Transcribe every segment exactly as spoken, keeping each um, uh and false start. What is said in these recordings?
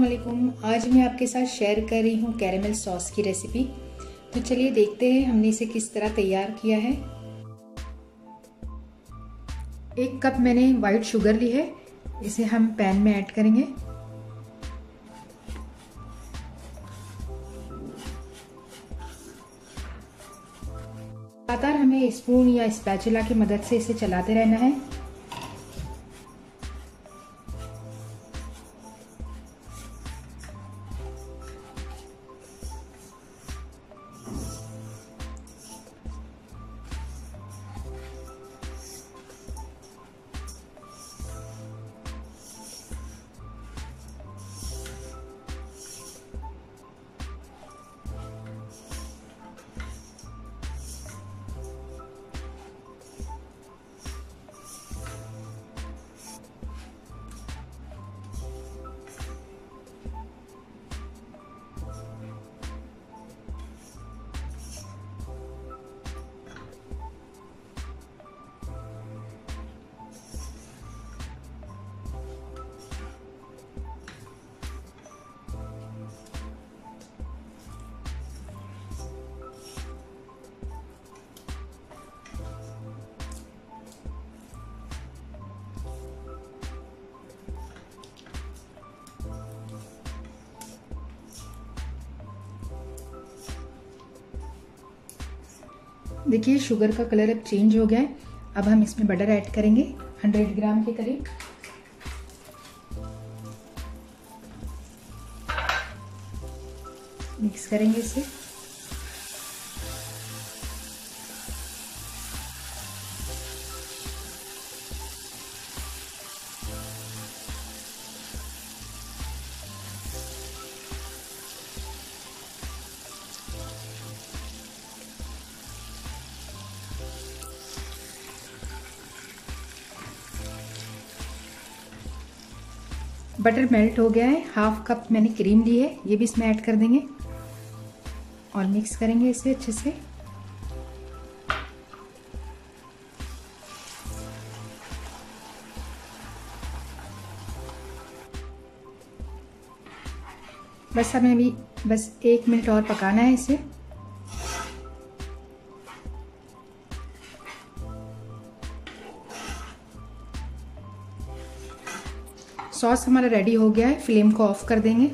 अस्सलामुअलैकुम। आज मैं आपके साथ शेयर कर रही हूँ कैरेमल सॉस की रेसिपी। तो चलिए देखते हैं हमने इसे किस तरह तैयार किया है। एक कप मैंने वाइट शुगर ली है, इसे हम पैन में ऐड करेंगे। लगातार हमें स्पून या स्पैचुला की मदद से इसे चलाते रहना है। देखिए शुगर का कलर अब चेंज हो गया है। अब हम इसमें बटर ऐड करेंगे सौ ग्राम के करीब। मिक्स करेंगे इसे। बटर मेल्ट हो गया है। हाफ कप मैंने क्रीम ली है, ये भी इसमें ऐड कर देंगे और मिक्स करेंगे इसे अच्छे से। बस हमें भी बस एक मिनट और पकाना है इसे। सॉस हमारा रेडी हो गया है। फ्लेम को ऑफ कर देंगे।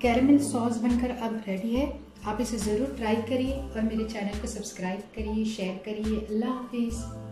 कैरेमल सॉस बनकर अब रेडी है। आप इसे जरूर ट्राई करिए और मेरे चैनल को सब्सक्राइब करिए, शेयर करिए। अल्लाह हाफिज।